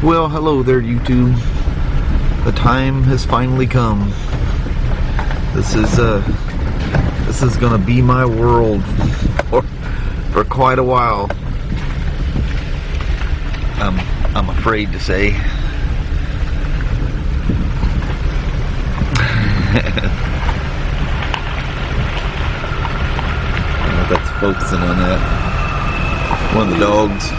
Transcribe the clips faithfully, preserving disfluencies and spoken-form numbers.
Well, hello there, YouTube. The time has finally come. This is uh, this is gonna be my world for, for quite a while. I'm I'm afraid to say. I don't know if that's focusing on that. One of the dogs.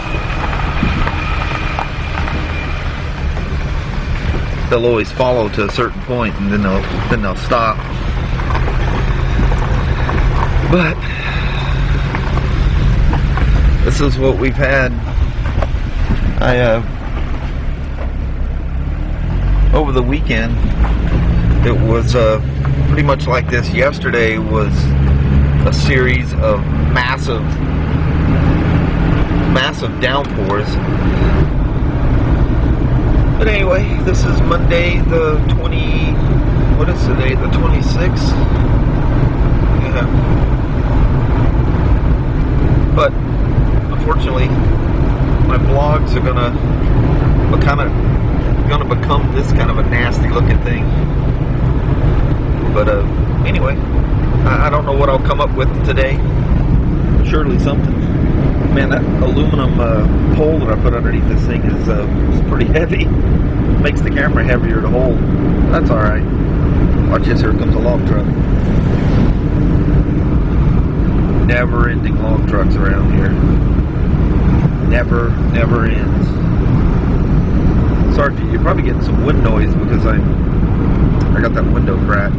They'll always follow to a certain point, and then they'll then they'll stop. But this is what we've had. I uh, over the weekend, it was uh, pretty much like this. Yesterday was a series of massive, massive downpours. But anyway, this is Monday the twenty, what is today, the twenty-sixth? Yeah. But, unfortunately, my vlogs are gonna, kind of, gonna become this kind of a nasty looking thing. But, uh, anyway, I, I don't know what I'll come up with today. Surely something. Man, that aluminum uh, pole that I put underneath this thing is, uh, is pretty heavy. It makes the camera heavier to hold. That's alright. Watch this, here comes a log truck. Never ending log trucks around here. Never, never ends. Sorry, you're probably getting some wind noise because I I got that window crack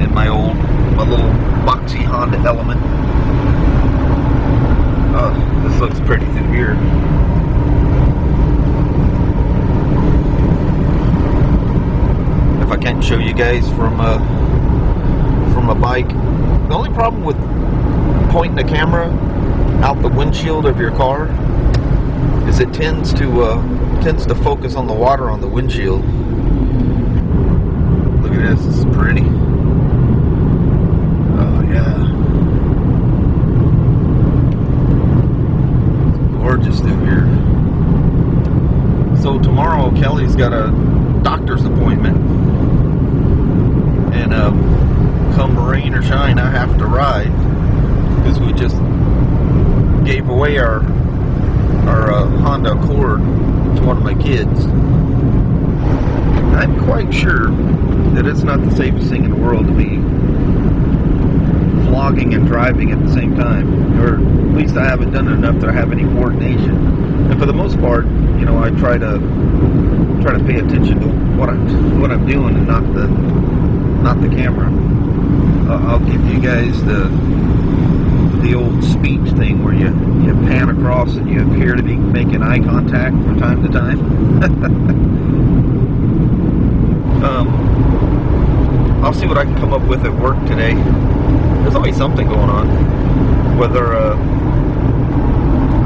in my old, my little boxy Honda Element. Oh, this looks pretty through here. If I can't show you guys from a, from a bike. The only problem with pointing the camera out the windshield of your car is it tends to uh, tends to focus on the water on the windshield. Look at this, this is pretty. Oh yeah. Gorgeous through here. So tomorrow Kelly's got a doctor's appointment, and uh, come rain or shine I have to ride because we just gave away our our uh, Honda Accord to one of my kids. I'm quite sure that it's not the safest thing in the world to be vlogging and driving at the same time, or at least I haven't done it enough to have any coordination. And for the most part, you know, I try to try to pay attention to what I'm what I'm doing and not the not the camera. Uh, I'll give you guys the the old speech thing where you you pan across and you appear to be making eye contact from time to time. um, I'll see what I can come up with at work today. There's always something going on. Whether uh,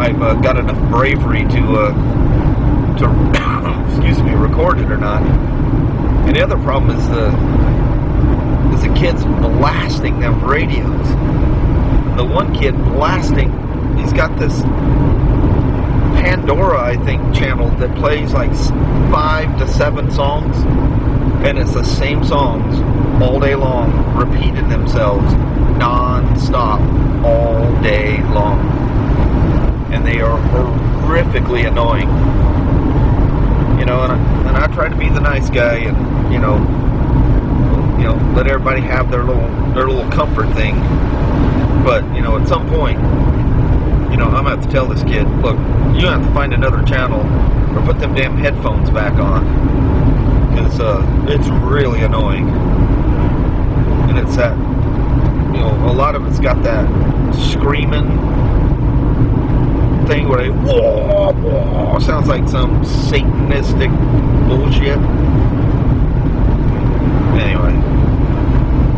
I've uh, got enough bravery to uh, to excuse me, record it or not. And the other problem is the is the kids blasting them radios. The one kid blasting, he's got this Pandora, I think, channel that plays like five to seven songs, and it's the same songs all day long, repeating themselves non-stop all day long, and they are horrifically annoying, you know. And I, and I try to be the nice guy, and you know, you know, let everybody have their little their little comfort thing. But you know, at some point, you know, I'm gonna have to tell this kid, look, you have to find another channel or put them damn headphones back on, because uh, it's really annoying, and it's that. You know, a lot of it's got that screaming thing where they whoa, whoa, sounds like some satanistic bullshit. Anyway,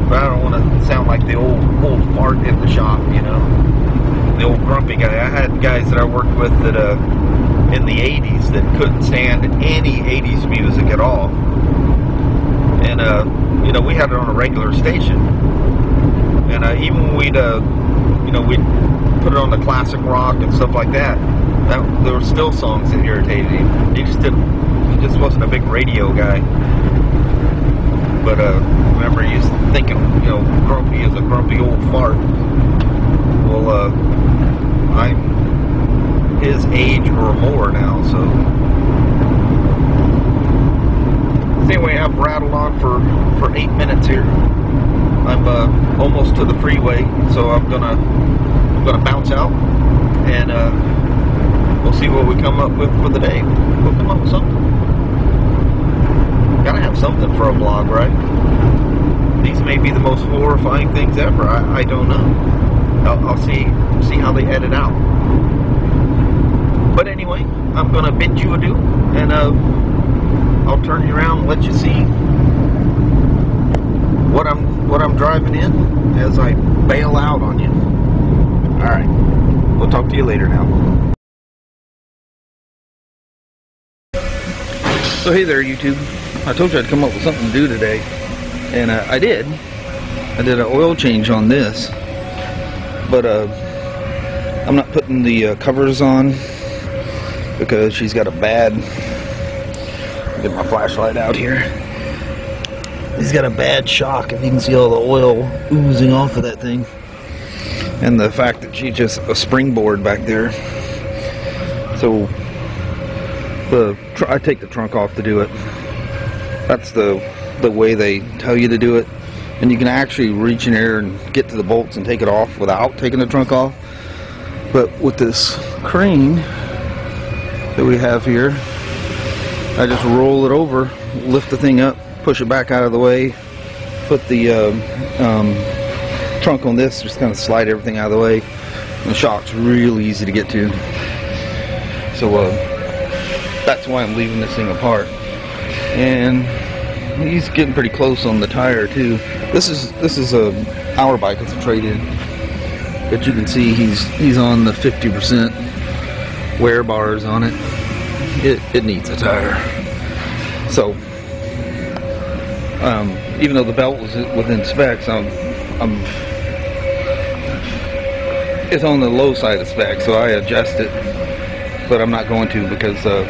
but I don't want to sound like the old old fart in the shop, you know, the old grumpy guy. I had guys that I worked with that uh, in the eighties that couldn't stand any eighties music at all, and uh, you know, we had it on a regular station. And uh, even when we'd, uh, you know, we'd put it on the classic rock and stuff like that, that, there were still songs that irritated him. He just didn't, he just wasn't a big radio guy. But uh, remember, he was thinking, you know, grumpy is a grumpy old fart. Well, uh, I'm his age or more now, so. Anyway, I've rattled on for for eight minutes here. I'm uh, almost to the freeway, so I'm gonna I'm gonna bounce out, and uh, we'll see what we come up with for the day. We'll come up with something. Gotta have something for a vlog, right? These may be the most horrifying things ever. I, I don't know. I'll, I'll see see how they edit out. But anyway, I'm gonna bid you adieu, and uh, I'll turn you around and let you see what I'm what I'm driving in as I bail out on you. All right, we'll talk to you later now. So hey there, YouTube. I told you I'd come up with something to do today, and uh, I did. I did an oil change on this. But uh, I'm not putting the uh, covers on because she's got a bad, get my flashlight out here. She's got a bad shock, if you can see all the oil oozing off of that thing. And the fact that she just a springboard back there. So the tr I take the trunk off to do it. That's the, the way they tell you to do it. And you can actually reach in there and get to the bolts and take it off without taking the trunk off. But with this crane that we have here, I just roll it over, lift the thing up, push it back out of the way, put the uh, um, trunk on this, just kind of slide everything out of the way. And the shock's really easy to get to. So uh, that's why I'm leaving this thing apart. And he's getting pretty close on the tire too. This is this is a our bike. It's a trade-in, but you can see he's he's on the fifty percent wear bars on it. It it needs a tire. So um, even though the belt was within specs, I'm I'm it's on the low side of specs, so I adjust it, but I'm not going to because uh,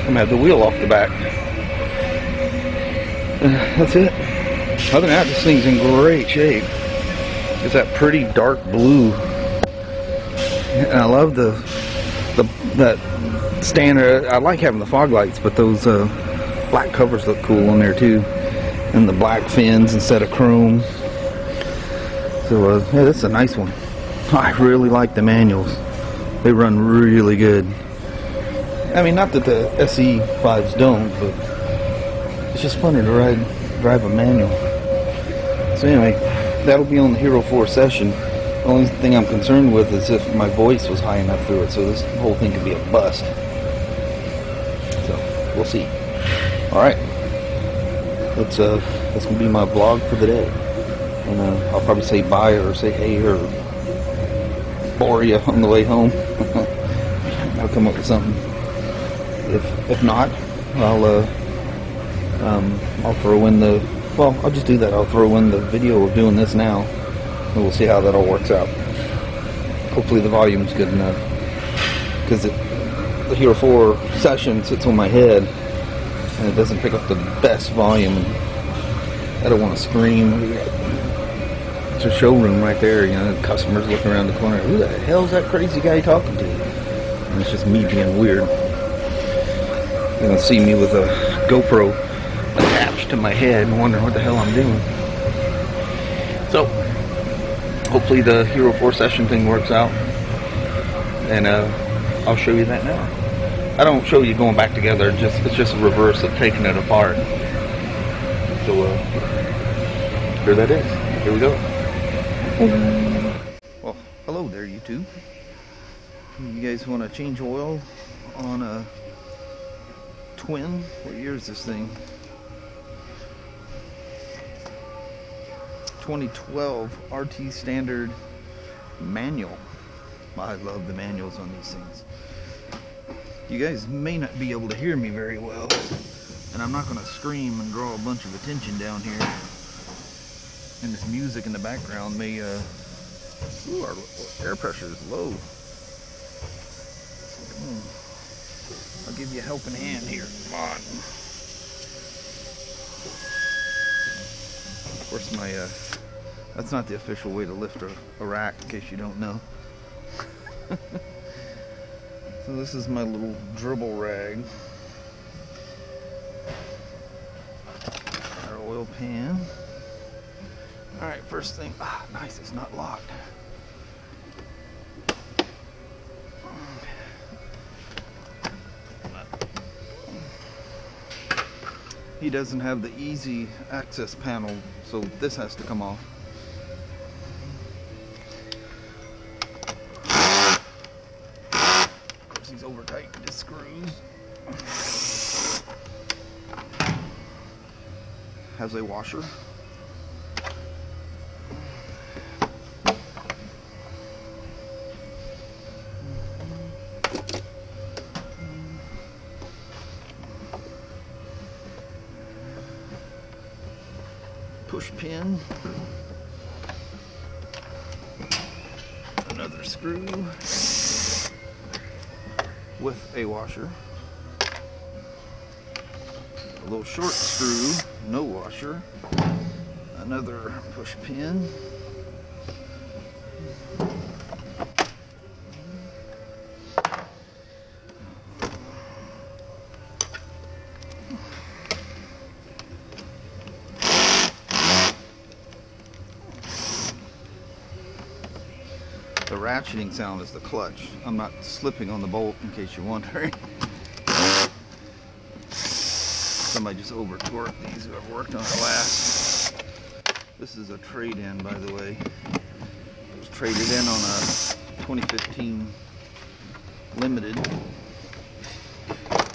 I'm gonna have the wheel off the back. Uh, that's it. Other than that, this thing's in great shape. It's that pretty dark blue, and I love the the that standard. I like having the fog lights, but those uh, black covers look cool on there too, and the black fins instead of chrome. So uh, yeah, that's a nice one. I really like the manuals. They run really good. I mean, not that the S E fives don't, but it's just funny to ride, drive a manual. So anyway, that'll be on the Hero four Session. The only thing I'm concerned with is if my voice was high enough through it, so this whole thing could be a bust. So, we'll see. Alright. That's, uh, that's going to be my vlog for the day. And uh, I'll probably say bye or say hey or bore you on the way home. I'll come up with something. If, if not, I'll... Uh, Um, I'll throw in the, well, I'll just do that. I'll throw in the video of doing this now, and we'll see how that all works out. Hopefully the volume's good enough, because the Hero four Session sits on my head, and it doesn't pick up the best volume. I don't want to scream. It's a showroom right there, you know, the customers looking around the corner. Who the hell's that crazy guy talking to? And it's just me being weird. You're going to see me with a GoPro attached to my head and wondering what the hell I'm doing. So hopefully the Hero four Session thing works out, and uh, I'll show you that now. I don't show you going back together, just it's just a reverse of taking it apart. So uh, here that is. Here we go. Well, hello there, YouTube. You guys want to change oil on a twin? What year is this thing? twenty twelve R T Standard manual. I love the manuals on these things. You guys may not be able to hear me very well, and I'm not going to scream and draw a bunch of attention down here. And this music in the background may, uh, ooh, our air pressure is low. on. I'll give you a helping hand here. Come on. Of course, my uh, that's not the official way to lift a, a rack, in case you don't know. So this is my little dribble rag. Our oil pan. All right, first thing. Ah, nice. It's not locked. He doesn't have the easy access panel, so this has to come off. Of course, he's over tightened his screws. Has a washer. Push pin, another screw with a washer, a little short screw, no washer, another push pin, ratcheting sound is the clutch. I'm not slipping on the bolt, in case you're wondering. Somebody just over torqued these who have worked on it last. This is a trade-in, by the way. It was traded in on a twenty fifteen Limited.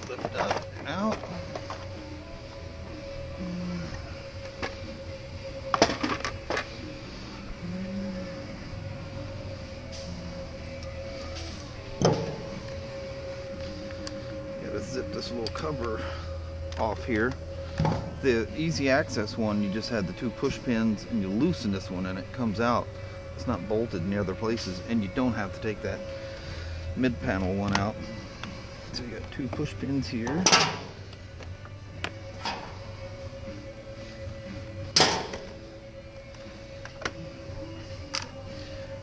Lift up and out. Zip this little cover off here. The easy access one, you just had the two push pins and you loosen this one and it comes out. It's not bolted in the other places, and you don't have to take that mid panel one out. So you got two push pins here.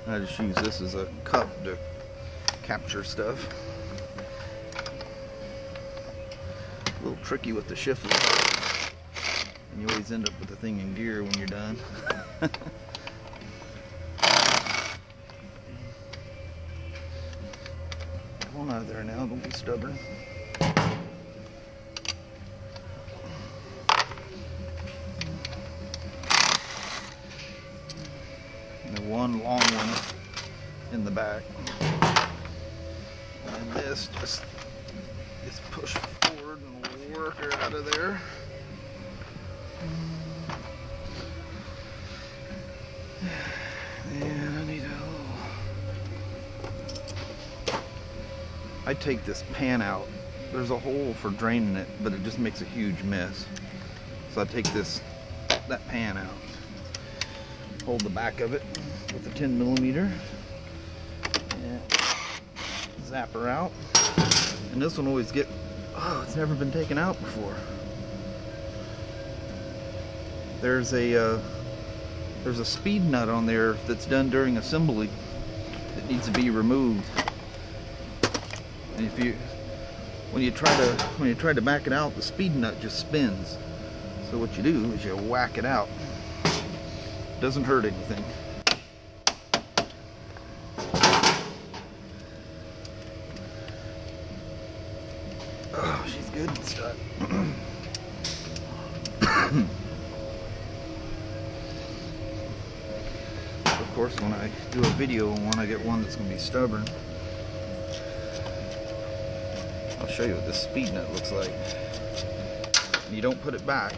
I just use this as a cup to capture stuff. A little tricky with the shift lever, and you always end up with the thing in gear when you're done. Come on out of there now, don't be stubborn. And the one long one in the back. And this just gets pushed forward and worker out of there. And I need a little... I take this pan out. There's a hole for draining it, but it just makes a huge mess. So I take this, that pan out. Hold the back of it with a ten millimeter. And zap her out. And this one always gets... Oh, it's never been taken out before. There's a uh, there's a speed nut on there that's done during assembly that needs to be removed. And if you when you try to when you try to back it out, the speed nut just spins. So what you do is you whack it out. Doesn't hurt anything. Oh, she's good and stuck. Of course, when I do a video on one, I get one that's going to be stubborn. I'll show you what this speed nut looks like. You don't put it back.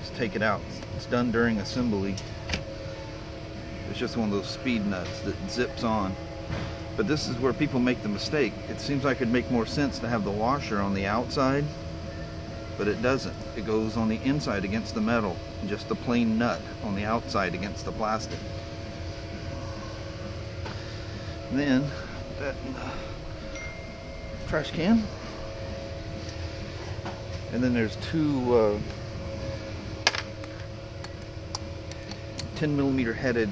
Just take it out. It's done during assembly. It's just one of those speed nuts that zips on. But this is where people make the mistake. It seems like it'd make more sense to have the washer on the outside, but it doesn't. It goes on the inside against the metal, just a plain nut on the outside against the plastic. And then Put that in the trash can. And then there's two uh, ten millimeter headed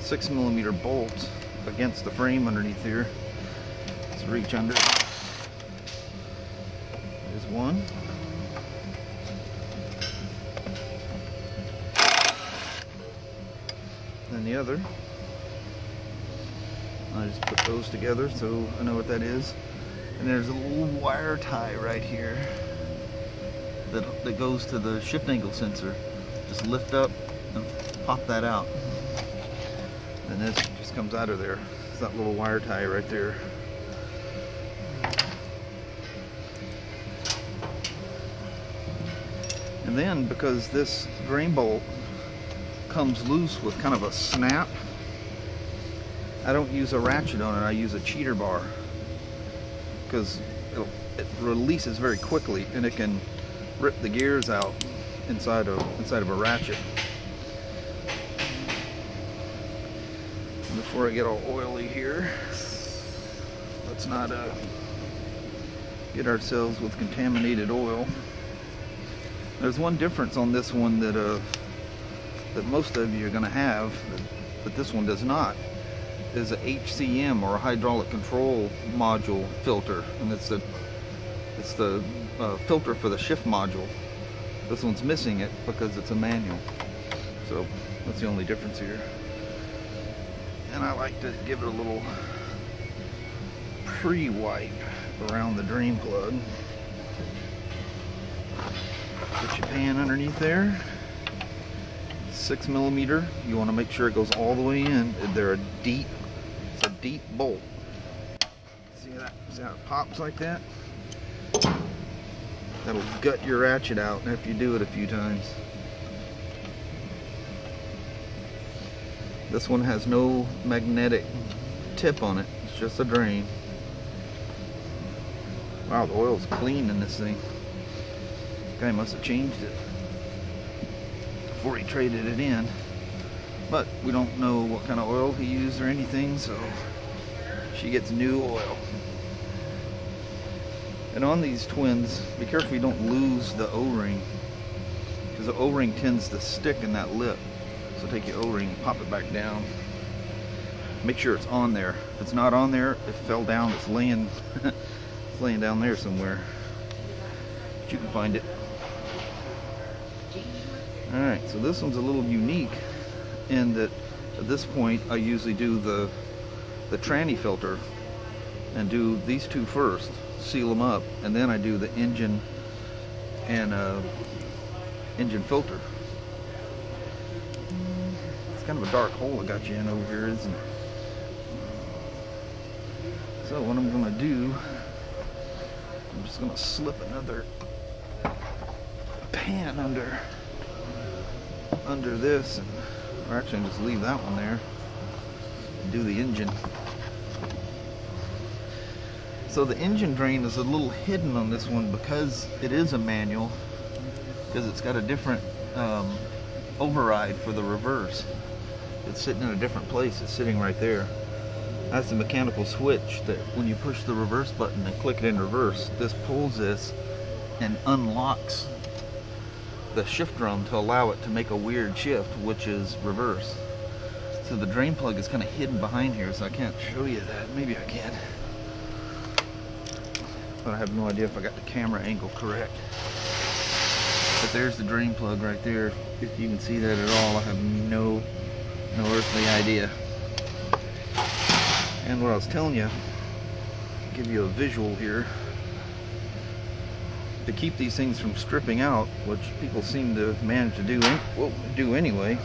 six millimeter bolts against the frame underneath here. Let's reach under. There's one. And the other. I just put those together so I know what that is. And there's a little wire tie right here that, that goes to the shift angle sensor. Just lift up and pop that out. And this just comes out of there. It's that little wire tie right there. And then because this drain bolt comes loose with kind of a snap, I don't use a ratchet on it, I use a cheater bar, because it releases very quickly and it can rip the gears out inside of inside of a ratchet. And before I get all oily here, let's not uh, get ourselves with contaminated oil. There's one difference on this one that uh, that most of you are going to have, but this one does not, is a H C M or a hydraulic control module filter, and it's a it's the uh, filter for the shift module. This one's missing it because it's a manual, so that's the only difference here. And I like to give it a little pre-wipe around the drain plug. Put your pan underneath there. Six millimeter, you want to make sure it goes all the way in. They're a deep, it's a deep bolt. See that? See how it pops like that? That'll gut your ratchet out after you do it a few times. This one has no magnetic tip on it, it's just a drain. Wow, the oil's clean in this thing. This guy must have changed it before he traded it in, but we don't know what kind of oil he used or anything, so she gets new oil. And on these twins, be careful you don't lose the O-ring, because the O-ring tends to stick in that lip. So take your O-ring and pop it back down. Make sure it's on there. If it's not on there, it fell down, it's laying it's laying down there somewhere, but you can find it. Alright, so this one's a little unique in that at this point I usually do the the tranny filter and do these two first, seal them up, and then I do the engine and uh, engine filter. It's kind of a dark hole I got you in over here, isn't it? So what I'm going to do, I'm just going to slip another pan under under this, and, or actually I'm just leave that one there and do the engine. So the engine drain is a little hidden on this one because it is a manual, because it's got a different um, override for the reverse. It's sitting in a different place, it's sitting right there. That's the mechanical switch that when you push the reverse button and click it in reverse, this pulls this and unlocks the shift drum to allow it to make a weird shift, which is reverse. So the drain plug is kind of hidden behind here, so I can't show you that. Maybe I can, but I have no idea if I got the camera angle correct. But there's the drain plug right there. If you can see that at all, I have no no earthly idea. And what I was telling you, I'll give you a visual here. To keep these things from stripping out, which people seem to manage to do, well, do anyway.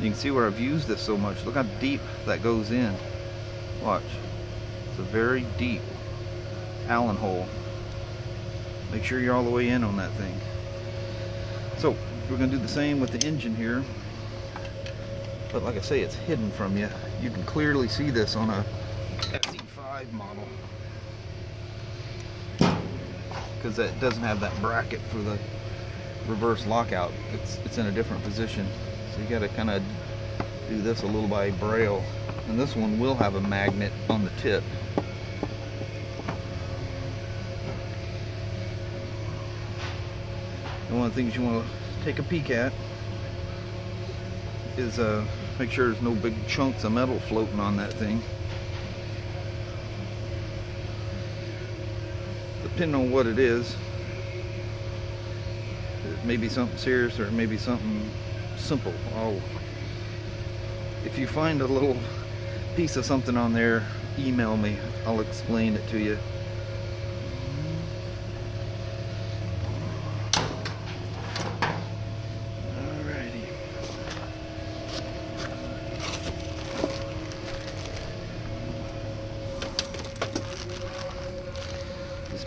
You can see where I've used this so much. Look how deep that goes in. Watch. It's a very deep Allen hole. Make sure you're all the way in on that thing. So we're going to do the same with the engine here. But like I say, it's hidden from you. You can clearly see this on a S E five model, because that doesn't have that bracket for the reverse lockout. It's it's in a different position, so you got to kind of do this a little by braille. And this one will have a magnet on the tip. And one of the things you want to take a peek at is uh, make sure there's no big chunks of metal floating on that thing. Depending on what it is, it may be something serious or it may be something simple. Oh, if you find a little piece of something on there, email me. I'll explain it to you.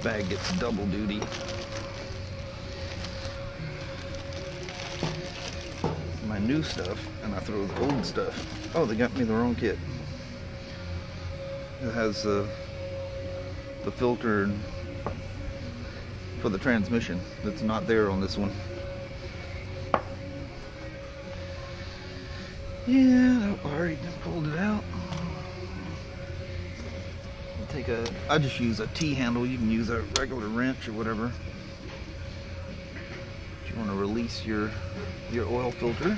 Bag gets double duty. My new stuff, and I throw the old stuff. Oh, they got me the wrong kit. It has uh, the filter for the transmission that's not there on this one. Yeah, I already pulled it out. Take a, I just use a T-handle. You can use a regular wrench or whatever. But you want to release your your oil filter.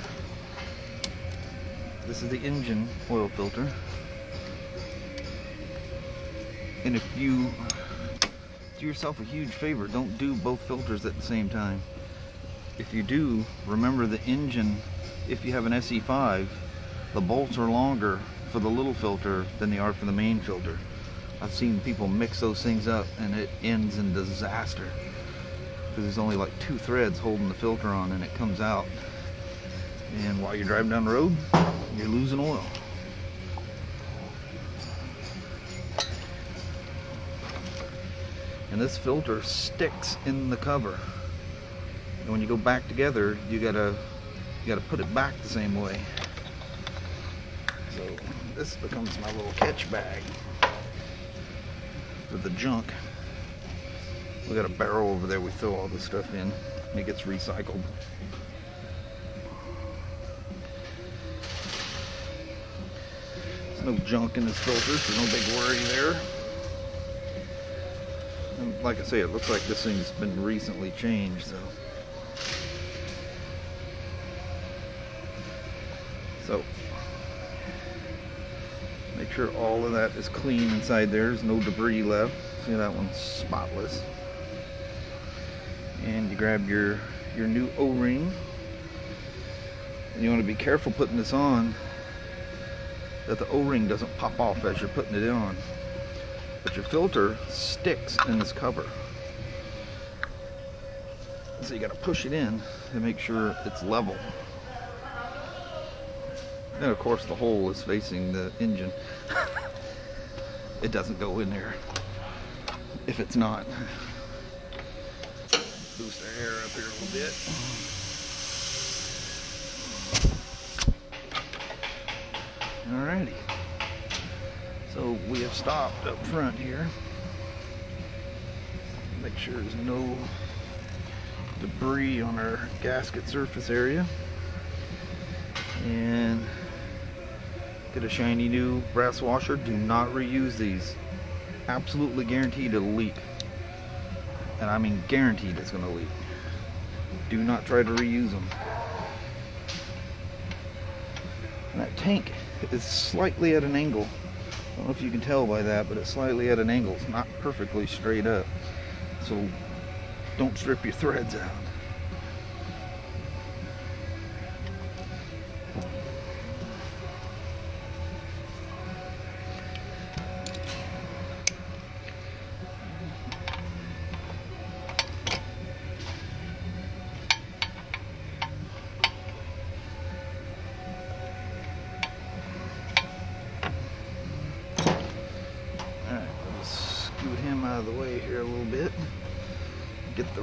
This is the engine oil filter. And if you do yourself a huge favor, don't do both filters at the same time. If you do, remember the engine, if you have an S E five, the bolts are longer for the little filter than they are for the main filter. I've seen people mix those things up and it ends in disaster because there's only like two threads holding the filter on and it comes out, and while you're driving down the road you're losing oil. And this filter sticks in the cover, and when you go back together you gotta you gotta put it back the same way. So this becomes my little catch bag of the junk. We got a barrel over there we throw all this stuff in and it gets recycled. There's no junk in this filter, so no big worry there. And like I say, it looks like this thing's been recently changed, so so make sure all of that is clean inside there. There's no debris left. See, that one's spotless. And you grab your your new O-ring. And you want to be careful putting this on that the O-ring doesn't pop off as you're putting it on. But your filter sticks in this cover. So you got to push it in and make sure it's level. And of course the hole is facing the engine. It doesn't go in there if it's not. Boost our air up here a little bit. Alrighty. So we have stopped up front here. Make sure there's no debris on our gasket surface area. And get a shiny new brass washer. Do not reuse these. Absolutely guaranteed it'll leak. And I mean guaranteed it's going to leak. Do not try to reuse them. And that tank is slightly at an angle. I don't know if you can tell by that, but it's slightly at an angle. It's not perfectly straight up. So don't strip your threads out.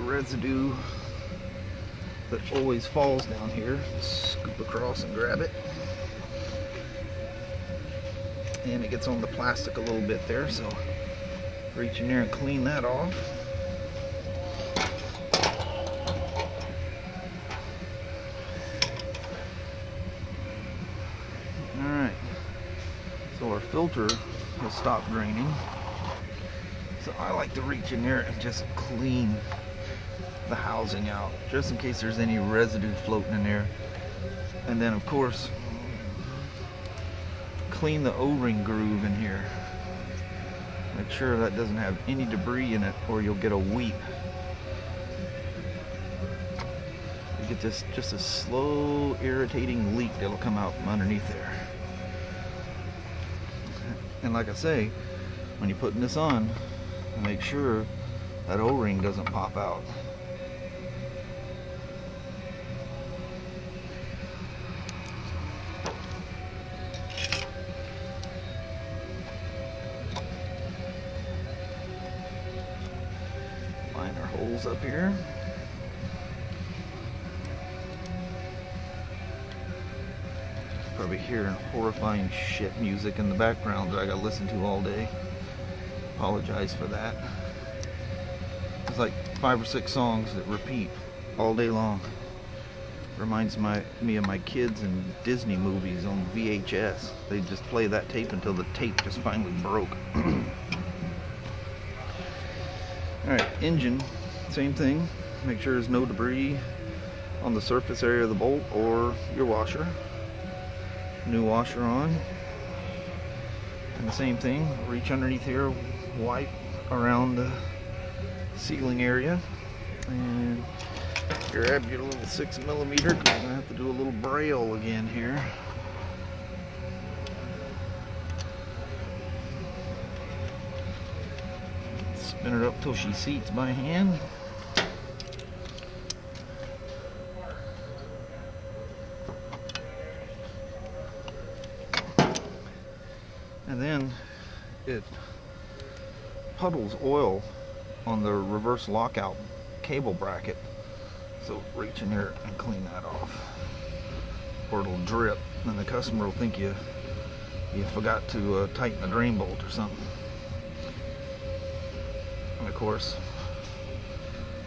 Residue that always falls down here. Just scoop across and grab it, and it gets on the plastic a little bit there, so reach in there and clean that off. filter will stop draining. So I like to reach in there and just clean the housing out, just in case there's any residue floating in there. And then of course, clean the O-ring groove in here. Make sure that doesn't have any debris in it or you'll get a weep. You get this just a slow, irritating leak that'll come out from underneath there. And like I say, when you're putting this on, make sure that O-ring doesn't pop out. Line our holes up here. Probably hearing horrifying shit music in the background that I gotta listen to all day. Apologize for that. It's like five or six songs that repeat all day long. Reminds my me of my kids and Disney movies on V H S. They just play that tape until the tape just finally broke. Alright, engine, same thing. Make sure there's no debris on the surface area of the bolt or your washer. New washer on. And the same thing, reach underneath here, wipe around the sealing area, and grab your little six millimeter. I'm gonna have to do a little braille again here. Spin it up till she seats by hand. And then it puddles oil on the reverse lockout cable bracket, so reach in here and clean that off, or it'll drip and the customer will think you you forgot to uh, tighten the drain bolt or something. And of course,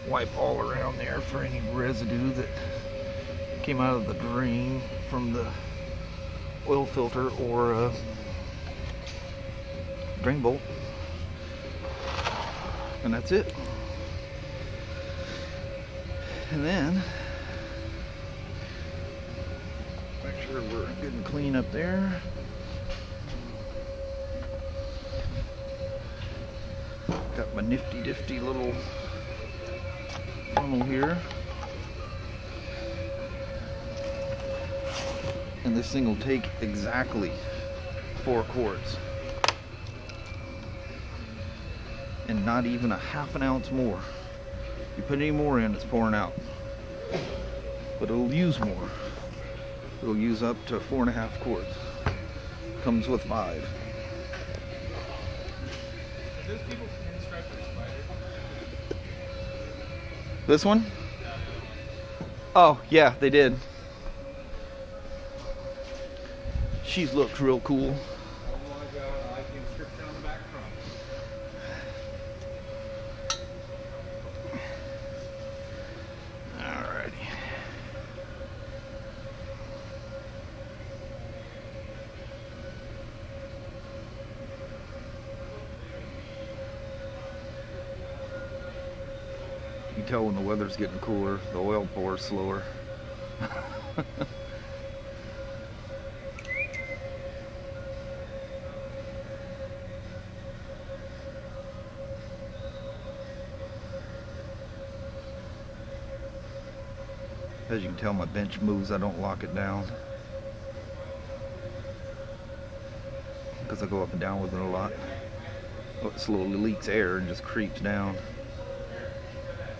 wipe all around there for any residue that came out of the drain from the oil filter or uh, drain bolt. And that's it. And then make sure we're good and clean up there. Got my nifty difty little funnel here. And this thing will take exactly four quarts. And not even a half an ounce more. You put any more in, it's pouring out. But it'll use more. It'll use up to four and a half quarts. Comes with five. Those people can describe their spider. This one? Oh yeah, they did. She's looked real cool. You can tell when the weather's getting cooler, the oil pours slower. As you can tell, my bench moves, I don't lock it down. Because I go up and down with it a lot. Oh, it slowly leaks air and just creeps down.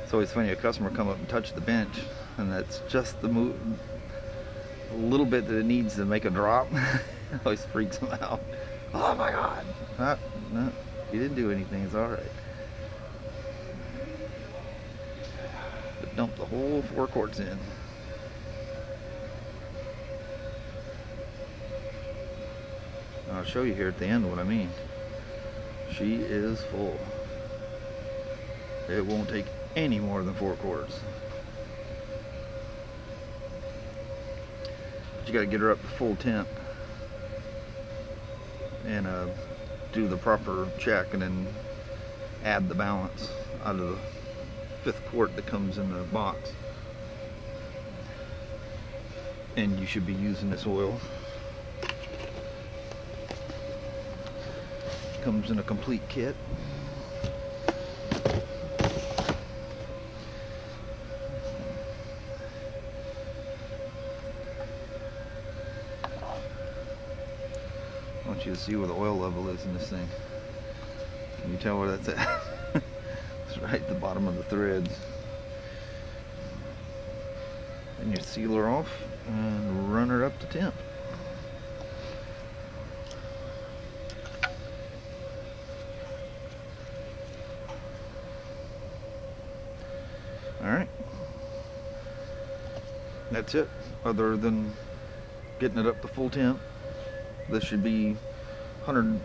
It's always funny, a customer come up and touch the bench, and that's just the move, a little bit that it needs to make a drop. It always freaks them out. Oh my God! Ah, no, you didn't do anything. It's all right. But dump the whole four quarts in. I'll show you here at the end what I mean. She is full. It won't take any more than four quarts. But you got to get her up to full temp. and uh, do the proper check and then add the balance out of the fifth quart that comes in the box. And you should be using this oil. Comes in a complete kit. I want you to see where the oil level is in this thing. Can you tell where that's at? It's right at the bottom of the threads. And your sealer off and run her up to temp. Alright, that's it. Other than getting it up to full temp, this should be one hundred,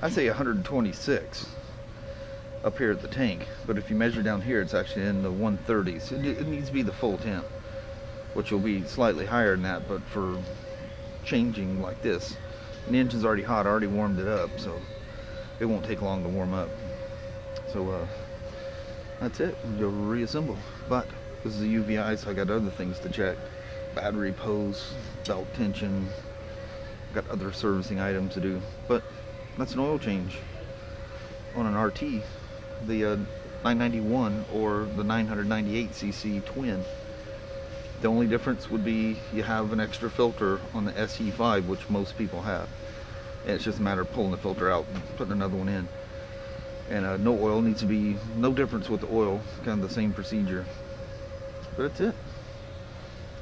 I say one hundred twenty-six up here at the tank, but if you measure down here, it's actually in the one thirties. It, it needs to be the full temp, which will be slightly higher than that, but for changing like this, and the engine's already hot. I already warmed it up, so it won't take long to warm up. So uh, that's it, you'll reassemble. But this is a U V I, so I got other things to check. Battery pose, belt tension, got other servicing items to do. But that's an oil change on an R T, the uh, nine ninety-one or the nine ninety-eight C C twin. The only difference would be you have an extra filter on the S E five, which most people have. And it's just a matter of pulling the filter out and putting another one in. And uh, no oil needs to be, no difference with the oil, kind of the same procedure. But that's it.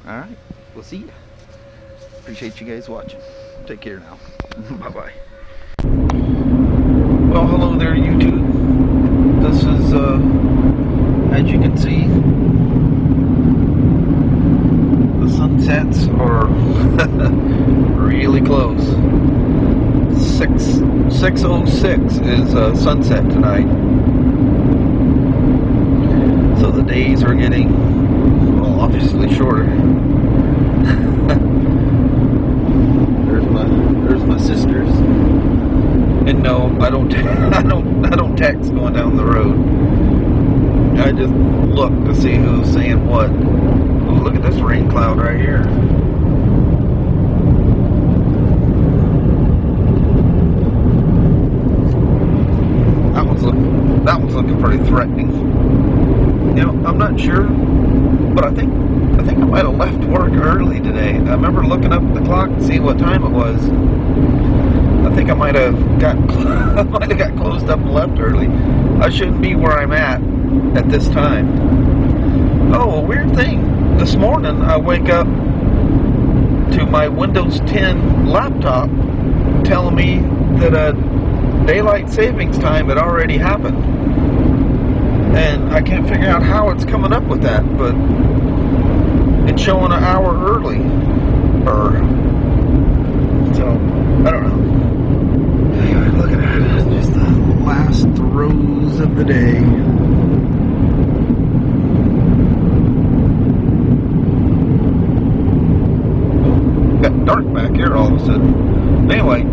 Alright, we'll see ya. Appreciate you guys watching. Take care now. Bye bye. Well, hello there, YouTube. This is, uh, as you can see, the sunsets are really close. six oh six is uh, sunset tonight, so the days are getting, well, obviously shorter. there's my there's my sisters, and no, I don't I don't I don't text going down the road. I just look to see who's saying what. Oh, look at this rain cloud right here. That one's looking pretty threatening. Now, I'm not sure, but I think I think I might have left work early today. I remember looking up the clock to see what time it was. I think I might have got I might have got closed up and left early. I shouldn't be where I'm at at this time. Oh, a weird thing. This morning I wake up to my Windows ten laptop telling me that a daylight savings time had already happened, and I can't figure out how it's coming up with that, but it's showing an hour early, or so I don't know. Anyway, looking at it, just the last throes of the day. Oh, got dark back here all of a sudden. Anyway.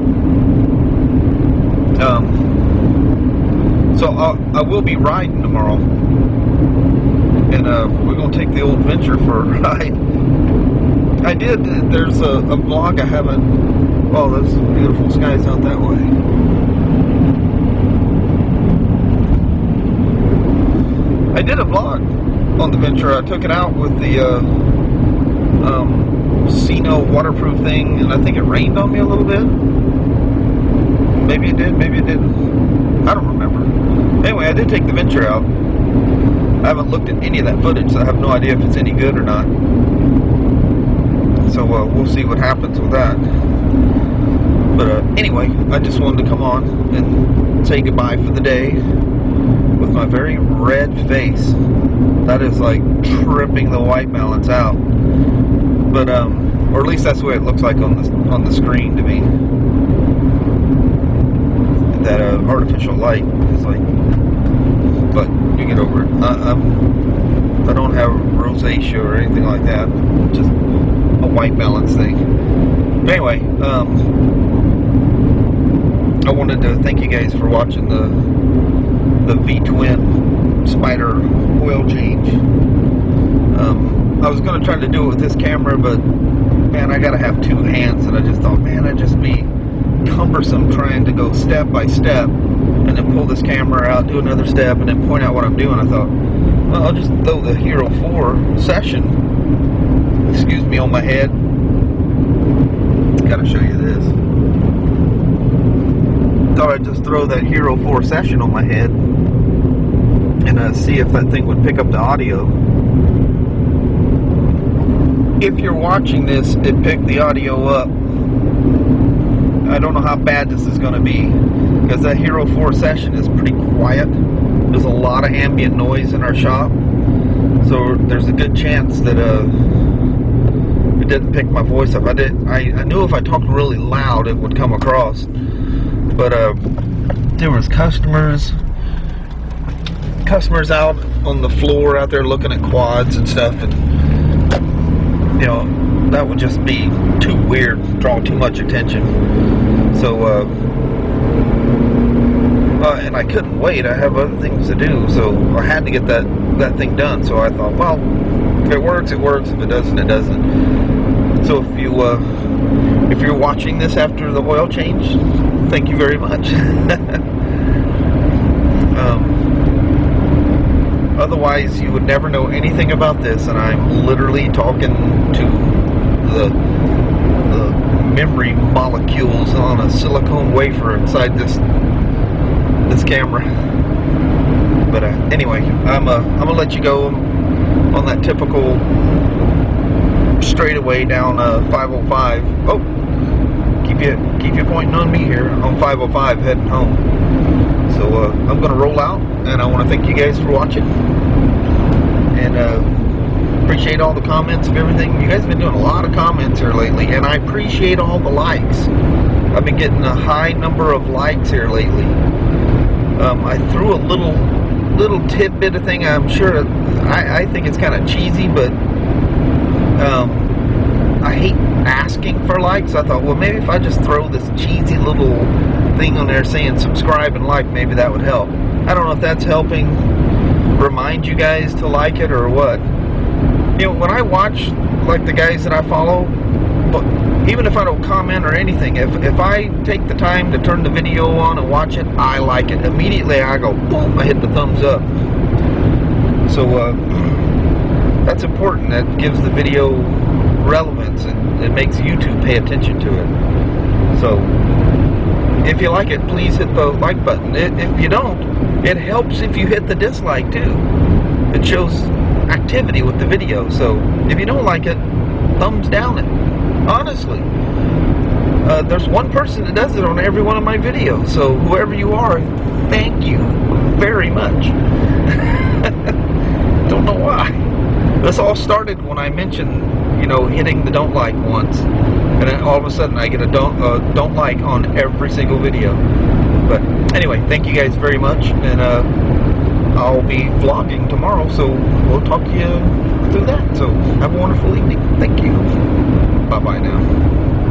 Um, so I'll, I will be riding tomorrow, and uh, we're going to take the old Venture for a ride. I did, there's a, a vlog I haven't, well, there's some beautiful skies out that way. I did a vlog on the Venture. I took it out with the uh, um, Sino waterproof thing, and I think it rained on me a little bit. Maybe it did, maybe it didn't. I don't remember. Anyway, I did take the Venture out. I haven't looked at any of that footage, so I have no idea if it's any good or not. So uh, we'll see what happens with that. But uh, anyway, I just wanted to come on and say goodbye for the day with my very red face. That is like tripping the white balance out. But um, or at least that's the way it looks like on the on the screen to me. That uh, artificial light is like, but you get over it. I, I'm, I don't have rosacea or anything like that. Just a white balance thing. But anyway, um, I wanted to thank you guys for watching the the V-twin spider oil change. Um, I was going to try to do it with this camera, but man, I got to have two hands, and I just thought, man, it'd just be cumbersome trying to go step by step and then pull this camera out, do another step, and then point out what I'm doing. I thought, well, I'll just throw the Hero four Session, excuse me, on my head. Gotta show you this. Thought I'd just throw that Hero four Session on my head and uh, see if that thing would pick up the audio. If you're watching this, it picked the audio up. I don't know how bad this is going to be, because that Hero four Session is pretty quiet. There's a lot of ambient noise in our shop, so there's a good chance that uh, it didn't pick my voice up. I did. I, I knew if I talked really loud, it would come across. But uh, there was customers, customers out on the floor out there looking at quads and stuff, and you know, that would just be too weird, draw too much attention. So, uh, uh, and I couldn't wait. I have other things to do, so I had to get that, that thing done. So I thought, well, if it works, it works. If it doesn't, it doesn't. So if you, uh, if you're watching this after the oil change, thank you very much. um, otherwise, you would never know anything about this, and I'm literally talking to The, the memory molecules on a silicone wafer inside this this camera. But uh, anyway, I'm uh, I'm gonna let you go on that typical straightaway down uh, five oh five. Oh, keep you keep you pointing on me here on five oh five heading home. So uh, I'm gonna roll out, and I want to thank you guys for watching. And uh, appreciate all the comments and everything. You guys have been doing a lot of comments here lately, and I appreciate all the likes. I've been getting a high number of likes here lately. Um, I threw a little little tidbit of thing. I'm sure I, I think it's kind of cheesy, but um, I hate asking for likes. I thought, well, maybe if I just throw this cheesy little thing on there saying subscribe and like, maybe that would help. I don't know if that's helping remind you guys to like it or what. You know, when I watch, like, the guys that I follow, but even if I don't comment or anything, if, if I take the time to turn the video on and watch it, I like it. Immediately, I go, boom, I hit the thumbs up. So, uh, that's important. That gives the video relevance, and it makes YouTube pay attention to it. So, if you like it, please hit the like button. It, if you don't, it helps if you hit the dislike, too. It shows activity with the video. So if you don't like it, thumbs down it. Honestly, uh, there's one person that does it on every one of my videos, so whoever you are, thank you very much. Don't know why. This all started when I mentioned, you know, hitting the don't like once, and then all of a sudden I get a don't, uh, don't like on every single video. But anyway, thank you guys very much, and uh, I'll be vlogging tomorrow, so we'll talk to you through that. So have a wonderful evening. Thank you. Bye-bye now.